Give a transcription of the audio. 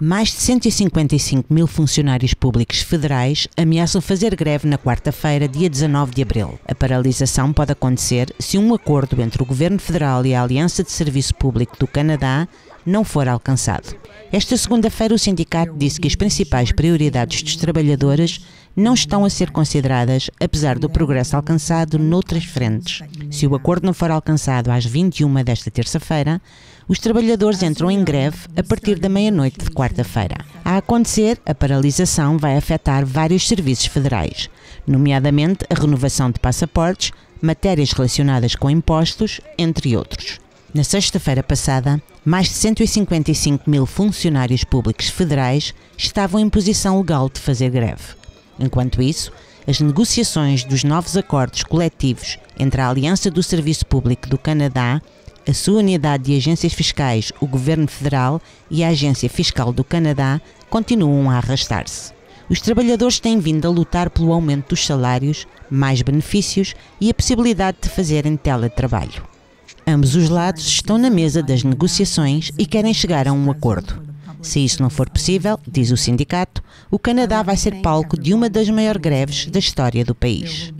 Mais de 155 mil funcionários públicos federais ameaçam fazer greve na quarta-feira, dia 19 de abril. A paralisação pode acontecer se um acordo entre o Governo Federal e a Aliança de Serviço Público do Canadá não for alcançado. Esta segunda-feira, o sindicato disse que as principais prioridades dos trabalhadores não estão a ser consideradas, apesar do progresso alcançado noutras frentes. Se o acordo não for alcançado às 21h desta terça-feira, os trabalhadores entram em greve a partir da meia-noite de quarta-feira. A acontecer, a paralisação vai afetar vários serviços federais, nomeadamente a renovação de passaportes, matérias relacionadas com impostos, entre outros. Na sexta-feira passada, mais de 155 mil funcionários públicos federais estavam em posição legal de fazer greve. Enquanto isso, as negociações dos novos acordos coletivos entre a Aliança do Serviço Público do Canadá, a sua unidade de agências fiscais, o Governo Federal e a Agência Fiscal do Canadá continuam a arrastar-se. Os trabalhadores têm vindo a lutar pelo aumento dos salários, mais benefícios e a possibilidade de fazerem teletrabalho. Ambos os lados estão na mesa das negociações e querem chegar a um acordo. Se isso não for possível, diz o sindicato, o Canadá vai ser palco de uma das maiores greves da história do país.